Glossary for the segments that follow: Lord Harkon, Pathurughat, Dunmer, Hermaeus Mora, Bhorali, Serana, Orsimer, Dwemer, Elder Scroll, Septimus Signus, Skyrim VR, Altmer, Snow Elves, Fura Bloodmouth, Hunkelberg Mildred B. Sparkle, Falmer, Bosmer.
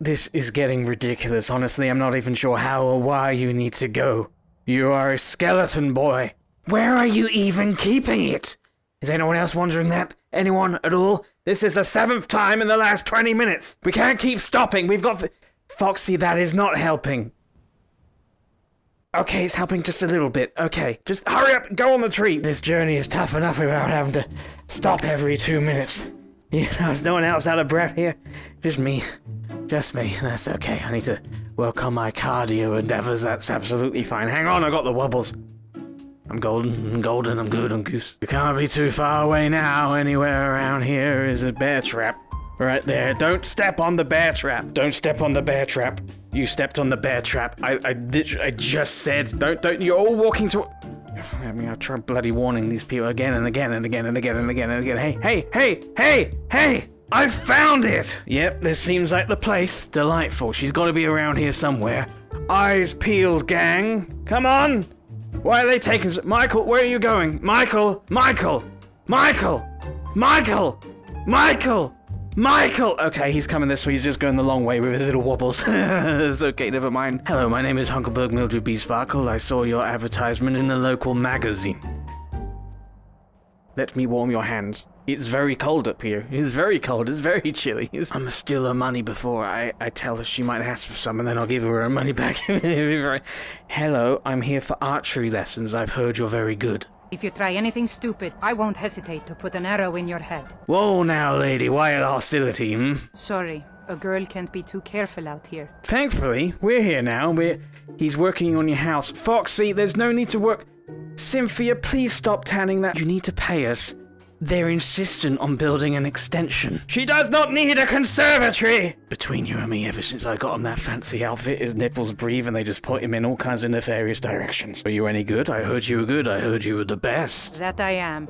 This is getting ridiculous. Honestly, I'm not even sure how or why you need to go. You are a skeleton boy. Where are you even keeping it? Is anyone else wondering that? Anyone at all? This is the 7th time in the last 20 minutes. We can't keep stopping. We've got... Foxy, that is not helping. Okay, it's helping just a little bit. Okay, just hurry up and go on the tree. This journey is tough enough without having to stop every 2 minutes. You know, there's no one else out of breath here. Just me. Just me. That's okay. I need to work on my cardio endeavors. That's absolutely fine. Hang on, I got the wobbles. I'm golden. I'm golden. I'm good. I'm goose. You can't be too far away now. Anywhere around here is a bear trap. Right there. Don't step on the bear trap. Don't step on the bear trap. You stepped on the bear trap. I just said, don't, you're all walking to... I mean, I try bloody warning these people again and again and again and again and again and again. Hey, hey, hey, hey, hey! I found it! Yep, this seems like the place. Delightful. She's got to be around here somewhere. Eyes peeled, gang. Come on! Why are they taking... Michael, where are you going? Michael! Michael! Michael! Michael! Michael! Michael! Okay, he's coming this way, he's just going the long way with his little wobbles. It's okay, never mind. Hello, my name is Hunkelberg Mildred B. Sparkle. I saw your advertisement in the local magazine. Let me warm your hands. It's very cold up here. It's very cold, it's very chilly. I'm gonna steal her money before I tell her she might ask for some, and then I'll give her her money back. Hello, I'm here for archery lessons. I've heard you're very good. If you try anything stupid, I won't hesitate to put an arrow in your head. Whoa now, lady, why the hostility, hmm? Sorry, a girl can't be too careful out here. Thankfully, we're here now, he's working on your house. Foxy, there's no need to work- Cynthia, please stop tanning that- You need to pay us. They're insistent on building an extension. She does not need a conservatory! Between you and me, ever since I got him that fancy outfit, his nipples breathe and they just put him in all kinds of nefarious directions. Are you any good? I heard you were good. I heard you were the best. That I am.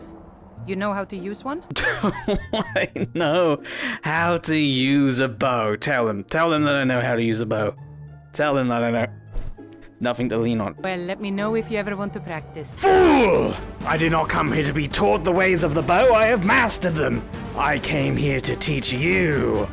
You know how to use one? I know how to use a bow. Tell him. Tell him that I know how to use a bow. Tell him that I know. Nothing to lean on. Well, let me know if you ever want to practice. Fool! I did not come here to be taught the ways of the bow. I have mastered them. I came here to teach you.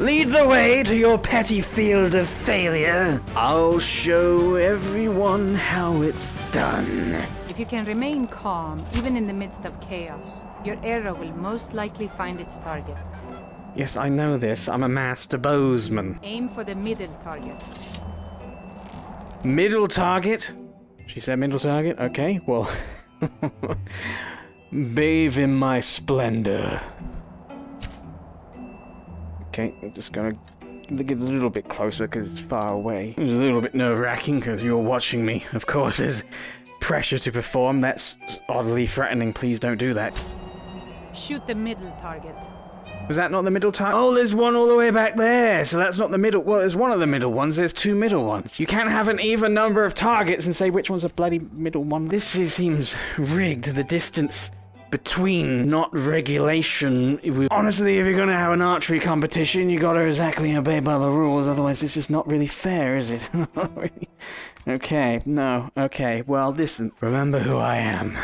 Lead the way to your petty field of failure. I'll show everyone how it's done. If you can remain calm, even in the midst of chaos, your arrow will most likely find its target. Yes, I know this. I'm a master bowsman. Aim for the middle target. Middle target? She said middle target? Okay, well... Bathe in my splendor. Okay, I'm just gonna get a little bit closer because it's far away. It's a little bit nerve-wracking because you're watching me. Of course, there's pressure to perform. That's oddly threatening. Please don't do that. Shoot the middle target. Was that not the middle target? Oh, there's one all the way back there, so that's not the middle- well, there's one of the middle ones, there's 2 middle ones. You can't have an even number of targets and say which one's a bloody middle one. This seems rigged, the distance between, not regulation. Honestly, if you're gonna have an archery competition, you gotta exactly obey by the rules, otherwise it's just not really fair, is it? Not really. Okay, no, okay, well, listen. Remember who I am.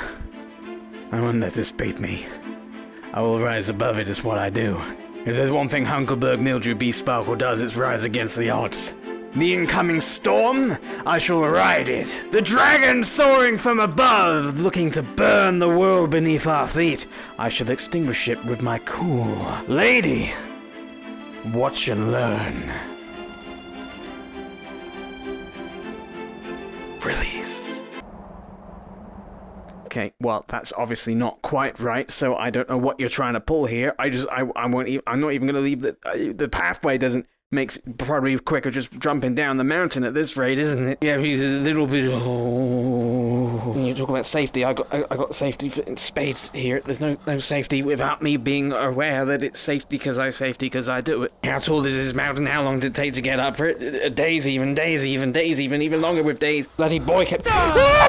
I won't let this beat me. I will rise above it, is what I do. If there's one thing Hunkelberg Mildred B. Sparkle does, it's rise against the odds. The incoming storm, I shall ride it. The dragon soaring from above, looking to burn the world beneath our feet, I shall extinguish it with my cool. Lady, watch and learn. Release. Okay, well, that's obviously not quite right, so I don't know what you're trying to pull here. I won't even, I'm not even going to leave the pathway doesn't, makes probably quicker just jumping down the mountain at this rate, isn't it? Yeah, he's a little bit, oh. When you talk about safety, I got safety in spades here. There's no safety without me being aware that it's safety because I do it. How tall is this mountain? How long did it take to get up for it? Days even longer with days. Bloody boy kept... No!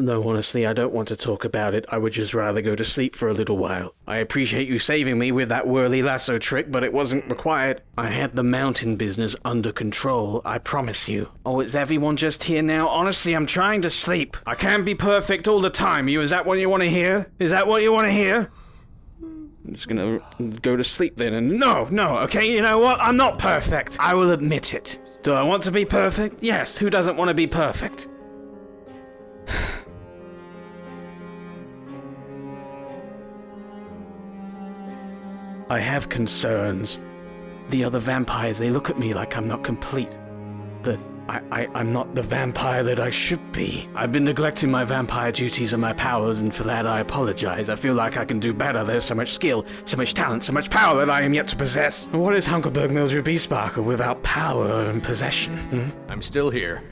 No, honestly, I don't want to talk about it. I would just rather go to sleep for a little while. I appreciate you saving me with that whirly lasso trick, but it wasn't required. I had the mountain business under control, I promise you. Oh, is everyone just here now? Honestly, I'm trying to sleep. I can't be perfect all the time. You, is that what you want to hear? Is that what you want to hear? I'm just gonna go to sleep then and no, okay, you know what? I'm not perfect. I will admit it. Do I want to be perfect? Yes, who doesn't want to be perfect? I have concerns. The other vampires, they look at me like I'm not complete. That I'm not the vampire that I should be. I've been neglecting my vampire duties and my powers, and for that I apologize. I feel like I can do better. There's so much skill, so much talent, so much power that I am yet to possess. And what is Hunkelberg Mildred B. Sparkle without power and possession? Hmm? I'm still here.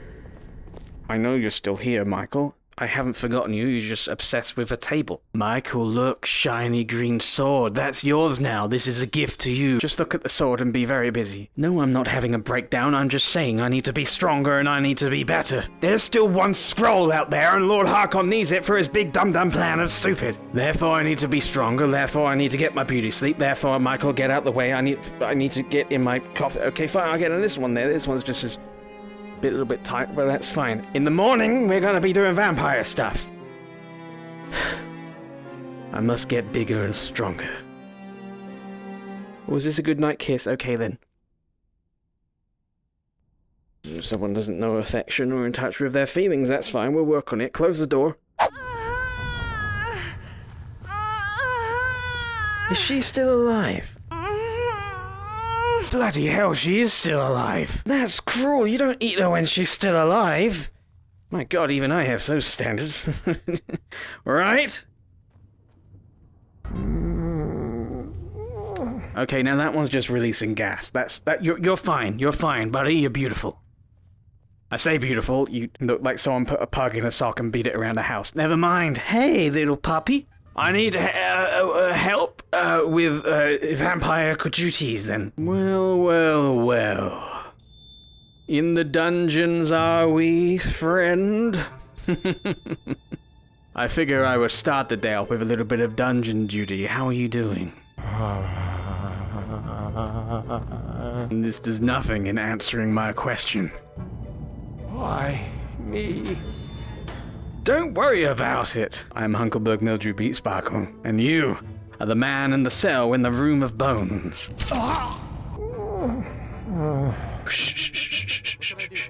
I know you're still here, Michael. I haven't forgotten you, you're just obsessed with a table. Michael, look, shiny green sword. That's yours now. This is a gift to you. Just look at the sword and be very busy. No, I'm not having a breakdown. I'm just saying I need to be stronger and I need to be better. There's still one scroll out there and Lord Harkon needs it for his big dum-dum plan of stupid. Therefore, I need to be stronger. Therefore, I need to get my beauty sleep. Therefore, Michael, get out the way. I need to get in my coffee. Okay, fine, I'll get in this one there. This one's just as... a little bit tight, but that's fine. In the morning, we're gonna be doing vampire stuff. I must get bigger and stronger. Was this a good night kiss? Okay then. If someone doesn't know affection or in touch with their feelings, that's fine, we'll work on it. Close the door. Is she still alive? Bloody hell, she is still alive. That's cruel. You don't eat her when she's still alive. My God, even I have those standards. Right? Okay, now that one's just releasing gas. You're fine. You're fine, buddy. You're beautiful. I say beautiful. You look like someone put a pug in a sock and beat it around the house. Never mind. Hey, little puppy. I need help with vampire duties then. Well, well, well. In the dungeons are we, friend? I figure I would start the day off with a little bit of dungeon duty. How are you doing? And this does nothing in answering my question. Why me? Don't worry about it. I'm Hunkelberg Mildred B. Sparkle, and you are the man in the cell in the room of bones. Shh.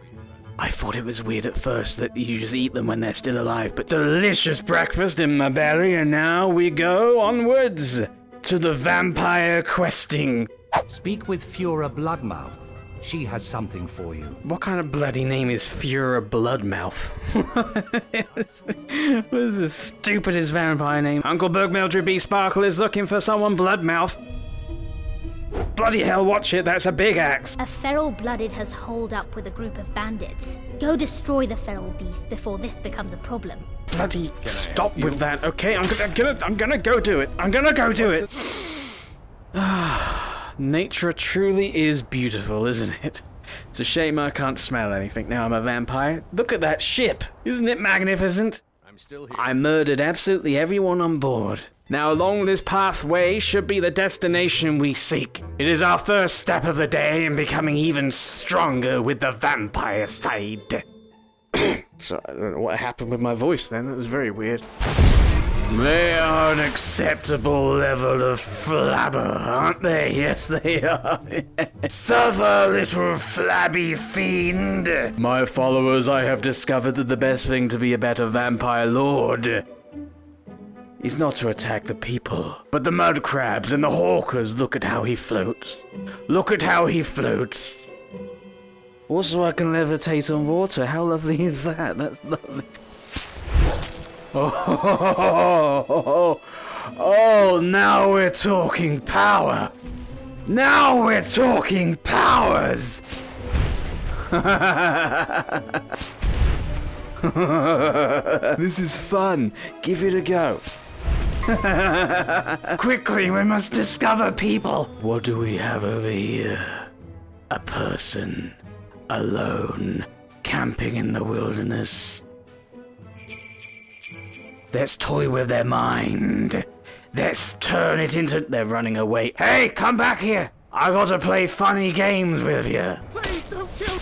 I thought it was weird at first that you just eat them when they're still alive, but delicious breakfast in my belly, and now we go onwards to the vampire questing. Speak with Fura Bloodmouth. She has something for you. What kind of bloody name is Fura Bloodmouth? What is the stupidest vampire name? Hunkelberg Mildred B. Sparkle is looking for someone Bloodmouth. Bloody hell, watch it, that's a big axe. A feral blooded has holed up with a group of bandits. Go destroy the feral beast before this becomes a problem. Bloody stop with that, okay? I'm gonna go do it. I'm gonna go do it. Ah. Nature truly is beautiful, isn't it? It's a shame I can't smell anything now I'm a vampire. Look at that ship! Isn't it magnificent? I'm still here. I murdered absolutely everyone on board. Now along this pathway should be the destination we seek. It is our first step of the day in becoming even stronger with the vampire side. So I don't know what happened with my voice then, that was very weird. They are an acceptable level of flabber, aren't they? Yes, they are. Suffer, little flabby fiend. My followers, I have discovered that the best thing to be a better vampire lord is not to attack the people, but the mud crabs and the hawkers. Look at how he floats. Look at how he floats. Also, I can levitate on water. How lovely is that? That's lovely. Oh, now we're talking power. Now we're talking powers. This is fun. Give it a go. Quickly, we must discover people. What do we have over here? A person, alone, camping in the wilderness. Let's toy with their mind. Let's turn it into... They're running away. Hey, come back here! I got to play funny games with you. Please don't kill me!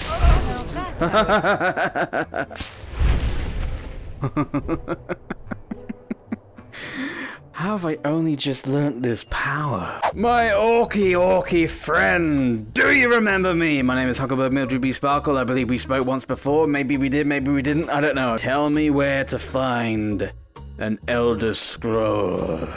Oh, How have I only just learnt this power? My orky friend, do you remember me? My name is Hunkelberg Mildred B. Sparkle. I believe we spoke once before. Maybe we did, maybe we didn't, I don't know. Tell me where to find an Elder Scroll.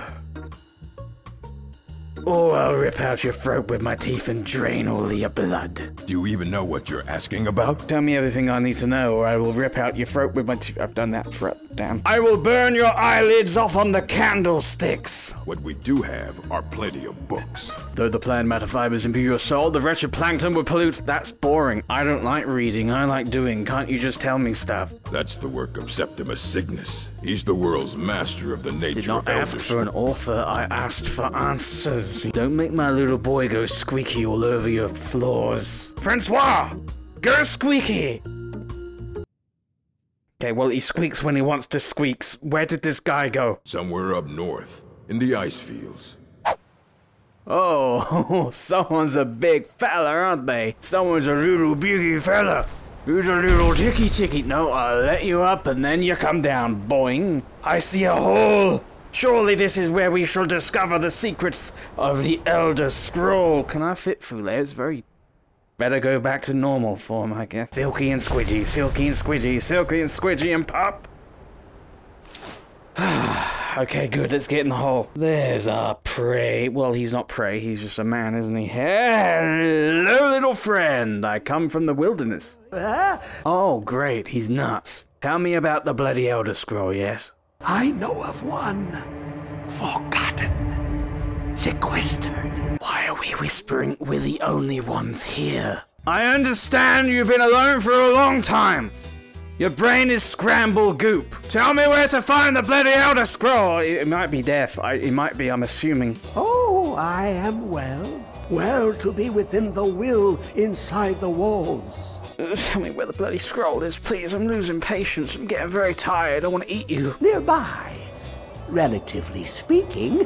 Or I'll rip out your throat with my teeth and drain all your blood. Do you even know what you're asking about? Tell me everything I need to know, or I will rip out your throat with my teeth. I've done that throat, damn. I will burn your eyelids off on the candlesticks. What we do have are plenty of books. Though the plant matter fibers imbue your soul, the wretched plankton will pollute. That's boring. I don't like reading. I like doing. Can't you just tell me stuff? That's the work of Septimus Signus. He's the world's master of the nature of elders. I did not ask for an author. I asked for answers. Don't make my little boy go squeaky all over your floors. Francois! Go squeaky! Okay, well, he squeaks when he wants to squeaks. Where did this guy go? Somewhere up north, in the ice fields. Oh, someone's a big fella, aren't they? Someone's a little biggie fella. Who's a little ticky-ticky? No, I'll let you up and then you come down, boing. I see a hole! Surely this is where we shall discover the secrets of the Elder Scroll. Can I fit through there? It's very... Better go back to normal form, I guess. Silky and squidgy, silky and squidgy, silky and squidgy and pop. Okay, good, let's get in the hole. There's our prey. Well, he's not prey, he's just a man, isn't he? Hello, little friend. I come from the wilderness. Oh, great, he's nuts. Tell me about the bloody Elder Scroll, yes? I know of one, forgotten, sequestered. Why are we whispering? We're the only ones here. I understand you've been alone for a long time. Your brain is scrambled goop. Tell me where to find the bloody Elder Scroll. It might be deaf. It might be, I'm assuming. Oh, I am well. Well to be within the will, inside the walls. Tell me where the bloody scroll is, please. I'm losing patience. I'm getting very tired. I want to eat you. Nearby, relatively speaking.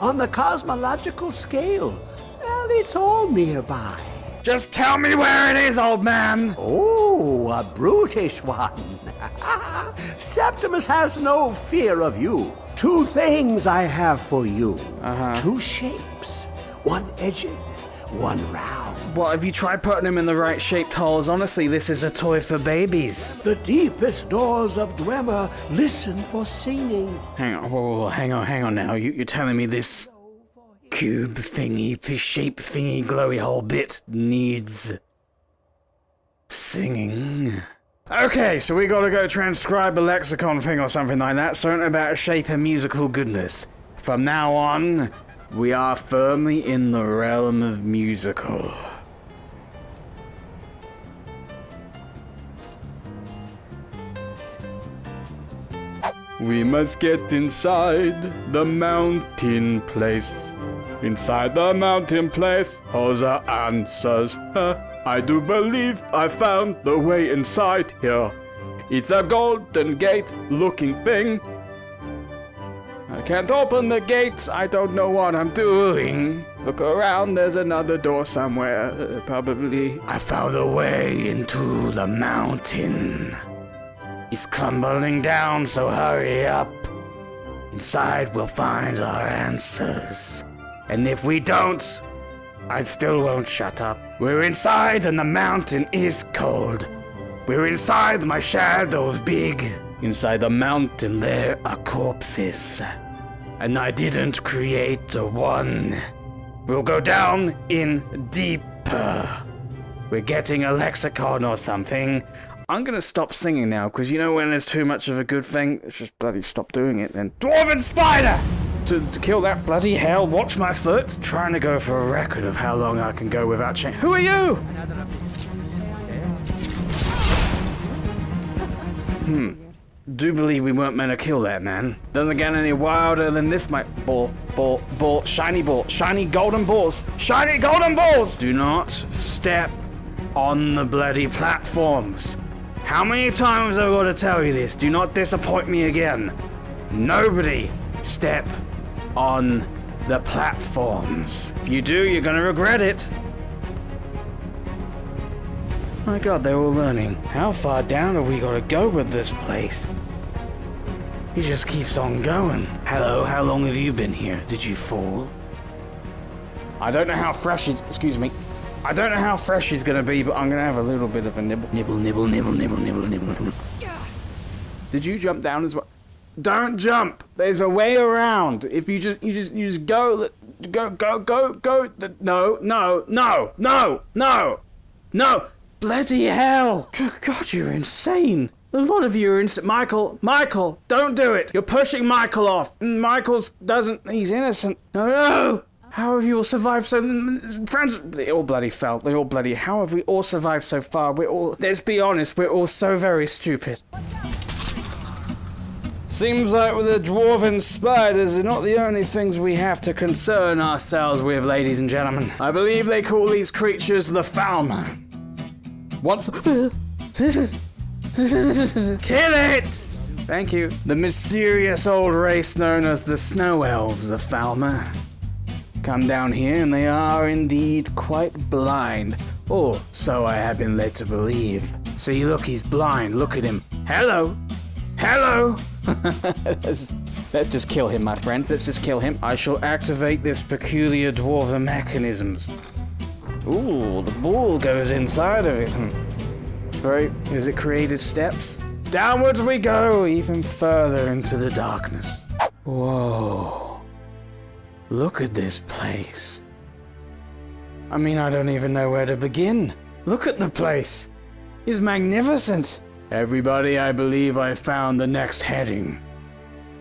On the cosmological scale, well, it's all nearby. Just tell me where it is, old man. Oh, a brutish one. Septimus has no fear of you. Two things I have for you. Two shapes, one edged, one round. What, have you tried putting him in the right shaped holes? Honestly, this is a toy for babies. The deepest doors of Dwemer listen for singing. Hang on, whoa, hang on now. You're telling me this cube thingy, fish shape thingy, glowy hole bit needs singing? Okay, so we gotta go transcribe a lexicon thing or something like that. Something about shape and musical goodness. From now on, we are firmly in the realm of musical. We must get inside the mountain place. Inside the mountain place, all the answers. I do believe I found the way inside here. It's a golden gate looking thing. I can't open the gates, I don't know what I'm doing. Look around, there's another door somewhere, probably. I found a way into the mountain. It's crumbling down, so hurry up. Inside we'll find our answers. And if we don't, I still won't shut up. We're inside and the mountain is cold. We're inside, my shadow's big. Inside the mountain there are corpses. And I didn't create the one. We'll go down in deeper. We're getting a lexicon or something. I'm gonna stop singing now, because you know when there's too much of a good thing? Let's just bloody stop doing it then. Dwarven spider! To kill that bloody hell, watch my foot. Trying to go for a record of how long I can go without change. Who are you? Do believe we weren't meant to kill that man. Doesn't get any wilder than this, my ball, shiny ball, shiny golden balls, shiny golden balls! Do not step on the bloody platforms. How many times have I got to tell you this? Do not disappoint me again. Nobody step on the platforms. If you do, you're gonna regret it. My god, they're all learning. How far down have we got to go with this place? He just keeps on going. Hello, how long have you been here? Did you fall? I don't know how fresh he's... Excuse me. I don't know how fresh he's going to be, but I'm going to have a little bit of a nibble. Nibble, nibble, nibble, nibble, nibble, nibble, nibble. Yeah. Did you jump down as well? Don't jump. There's a way around. If you just, you just go. No, no, no, no, no, no. Bloody hell. Good God, you're insane. A lot of you are insane. Michael, Michael, don't do it. You're pushing Michael off. Michael's doesn't, he's innocent. No, no. How have you all survived so... Friends, they all bloody fell. They all bloody... How have we all survived so far? We're all... Let's be honest, we're all so very stupid. Seems like with the dwarven spiders are not the only things we have to concern ourselves with, ladies and gentlemen. I believe they call these creatures the Falmer. Once... Kill it! Thank you. The mysterious old race known as the Snow Elves of Falmer come down here, and they are indeed quite blind. Or so I have been led to believe. See, look, he's blind. Look at him. Hello! Hello! Let's just kill him, my friends. Let's just kill him. I shall activate this peculiar dwarven mechanisms. Ooh, the ball goes inside of it. Right, is it created steps? Downwards we go, even further into the darkness. Whoa. Look at this place. I mean, I don't even know where to begin. Look at the place. It's magnificent. Everybody, I believe I found the next heading.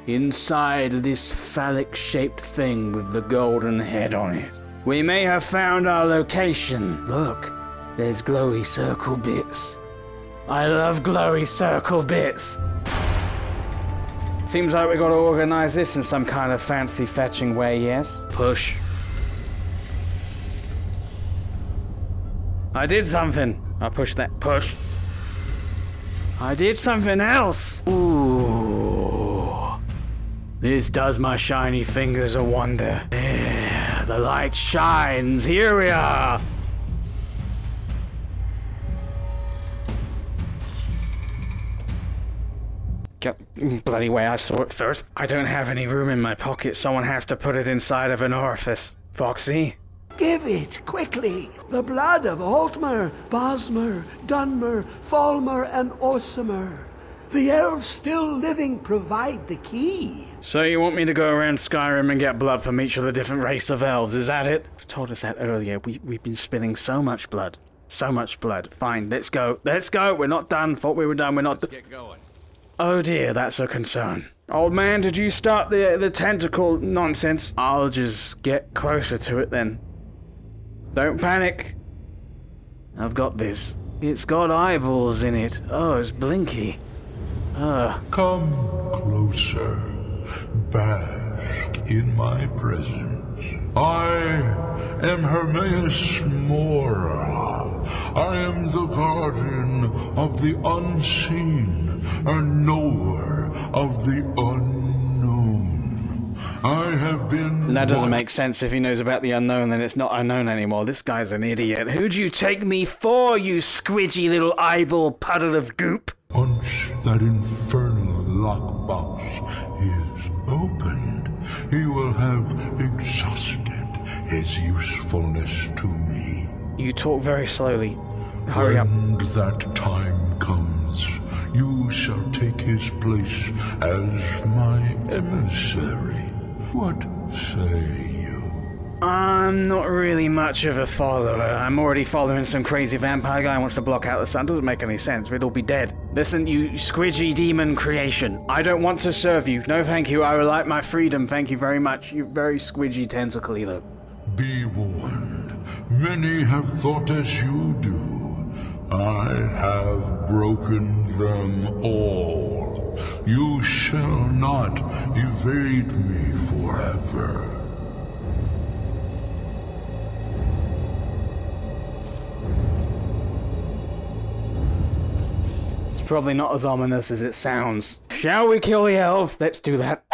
Inside this phallic-shaped thing with the golden head on it. We may have found our location. Look, there's glowy circle bits. I love glowy circle bits. Seems like we gotta organize this in some kind of fancy fetching way, yes? Push. I did something. I pushed that. Push. I did something else. Ooh. This does my shiny fingers a wonder. Yeah, the light shines. Here we are. Bloody way I saw it first. I don't have any room in my pocket. Someone has to put it inside of an orifice. Foxy? Give it, quickly! The blood of Altmer, Bosmer, Dunmer, Falmer, and Orsimer. The elves still living provide the key. So you want me to go around Skyrim and get blood from each of the different race of elves, is that it? You told us that earlier. We've been spilling so much blood. So much blood. Fine, let's go. Let's go! We're not done. Thought we were done. We're not done. Get going. Oh dear, that's a concern. Old man, did you start the tentacle nonsense? I'll just get closer to it then. Don't panic. I've got this. It's got eyeballs in it. Oh, it's blinky. Come closer. Bask in my presence. I am Hermaeus Mora. I am the guardian of the unseen and knower of the unknown. I have been... That doesn't make sense. If he knows about the unknown, then it's not unknown anymore. This guy's an idiot. Who do you take me for, you squidgy little eyeball puddle of goop? Once that infernal lockbox is opened, he will have exhausted his usefulness to me. You talk very slowly. Hurry up. When that time comes, you shall take his place as my emissary. What say you? I'm not really much of a follower. I'm already following some crazy vampire guy who wants to block out the sun. Doesn't make any sense. We'd all be dead. Listen, you squidgy demon creation. I don't want to serve you. No, thank you. I would like my freedom. Thank you very much. You're very squidgy tentacly, though. Be warned, many have thought as you do. I have broken them all. You shall not evade me forever. It's probably not as ominous as it sounds. Shall we kill the elf? Let's do that.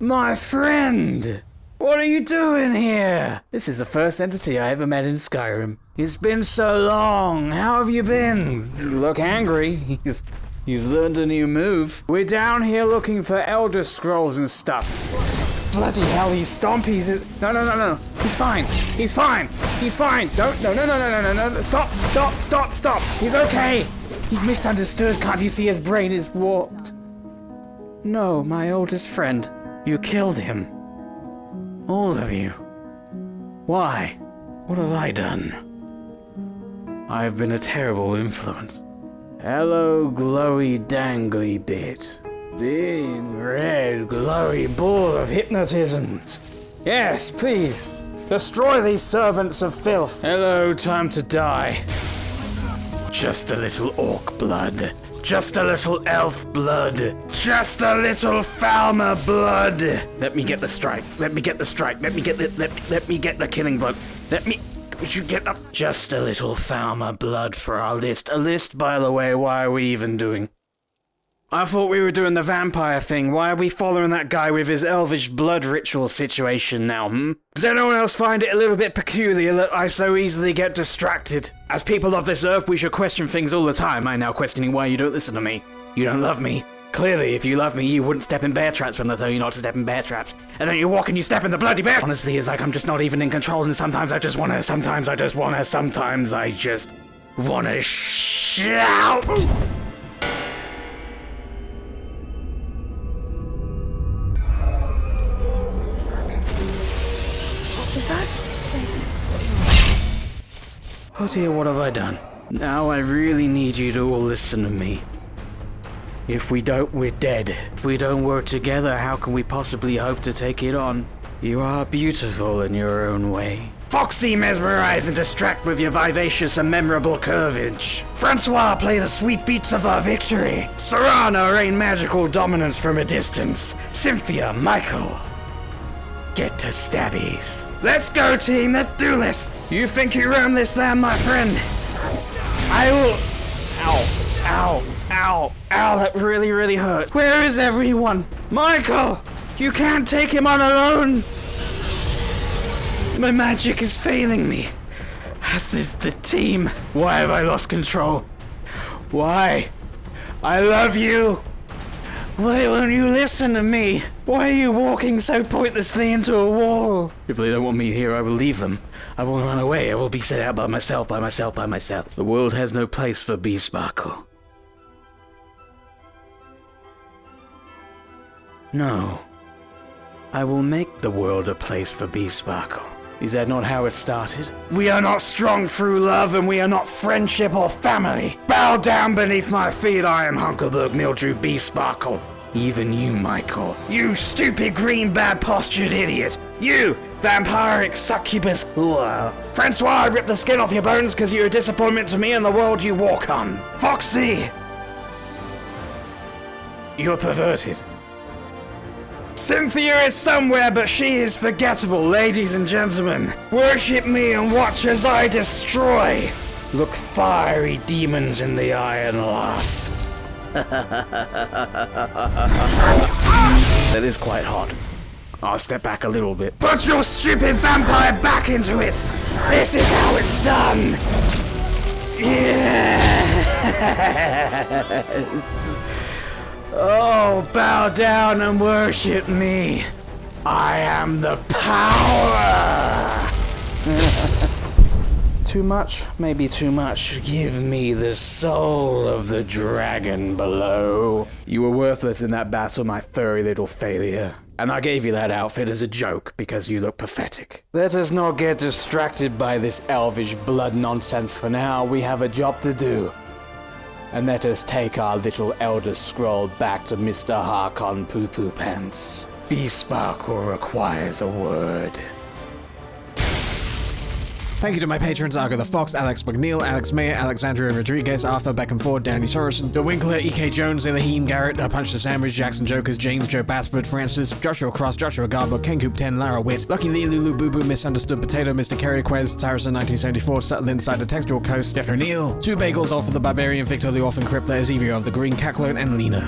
My friend! What are you doing here? This is the first entity I ever met in Skyrim. It's been so long. How have you been? You look angry. You've learned a new move. We're down here looking for Elder Scrolls and stuff. Bloody hell, he's stompies. No, no, no, no. He's fine. He's fine. He's fine. Don't. No, no, no, no, no, no, no. Stop. Stop. Stop. Stop. He's okay. He's misunderstood. Can't you see his brain is warped? No, my oldest friend. You killed him. All of you. Why? What have I done? I have been a terrible influence. Hello, glowy dangly bit. Big red glowy ball of hypnotism. Yes, please. Destroy these servants of filth. Hello, time to die. Just a little orc blood. Just a little elf blood. Just a little Falmer blood. Let me get the strike. Let me get the strike. Let me get the killing blow. Let me... Would you get up? Just a little Falmer blood for our list. A list, by the way, why are we even doing? I thought we were doing the vampire thing. Why are we following that guy with his elvish blood ritual situation now, hmm? Does anyone else find it a little bit peculiar that I so easily get distracted? As people of this earth, we should question things all the time. I'm now questioning why you don't listen to me. You don't love me. Clearly, if you love me, you wouldn't step in bear traps when I tell you not to step in bear traps. And then you walk and you step in the bloody bear- Honestly, it's like I'm just not even in control, and sometimes I just wanna, sometimes I just wanna shout! Oh dear, what have I done? Now I really need you to all listen to me. If we don't, we're dead. If we don't work together, how can we possibly hope to take it on? You are beautiful in your own way. Foxy, mesmerize and distract with your vivacious and memorable curvage. Francois, play the sweet beats of our victory. Serana, rain magical dominance from a distance. Cynthia, Michael. Get to stabbies. Let's go, team. Let's do this. You think you roam this land, my friend? I will... Ow. Ow. Ow. Ow. That really, really hurt. Where is everyone? Michael! You can't take him on alone! My magic is failing me. As is the team. Why have I lost control? Why? I love you! Why won't you listen to me? Why are you walking so pointlessly into a wall? If they don't want me here, I will leave them. I will run away. I will be set out by myself, The world has no place for B. Sparkle. No. I will make the world a place for B. Sparkle. Is that not how it started? We are not strong through love, and we are not friendship or family. Bow down beneath my feet, I am Hunkelberg Mildred B. Sparkle. Even you, Michael. You stupid green bad-postured idiot. You, vampiric succubus. Ooh. Francois, I ripped the skin off your bones because you're a disappointment to me and the world you walk on. Foxy! You're perverted. Cynthia is somewhere, but she is forgettable, ladies and gentlemen. Worship me and watch as I destroy. Look fiery demons in the eye and laugh. That is quite hot. I'll step back a little bit. Put your stupid vampire back into it. This is how it's done. Yes. Oh, bow down and worship me. I am the power! Too much? Maybe too much. Give me the soul of the dragon below. You were worthless in that battle, my furry little failure. And I gave you that outfit as a joke because you look pathetic. Let us not get distracted by this elvish blood nonsense for now. We have a job to do. And let us take our little Elder Scroll back to Mr. Harkon Poo-Poo Pants. B. Sparkle requires a word. Thank you to my patrons, Argo the Fox, Alex McNeil, Alex Mayer, Alexandria Rodriguez, Arthur Beckenford, Danny Sorensen, The Winkler, E.K. Jones, Elohim Garrett, I Punch the Sandwich, Jackson Jokers, James, Joe Basford, Francis, Joshua Cross, Joshua Garbo, Kencoop10, Lara Witt, Lucky Lee, Lulu Boo Boo, Misunderstood Potato, Mr. Kerry Quez, Saracen1974, Subtle Inside the Textual Coast, Jeff O'Neill, Two Bagels, All for the Barbarian, Victor the Orphan Crippler, Ezevio of the Green, Cacklone, and Lena.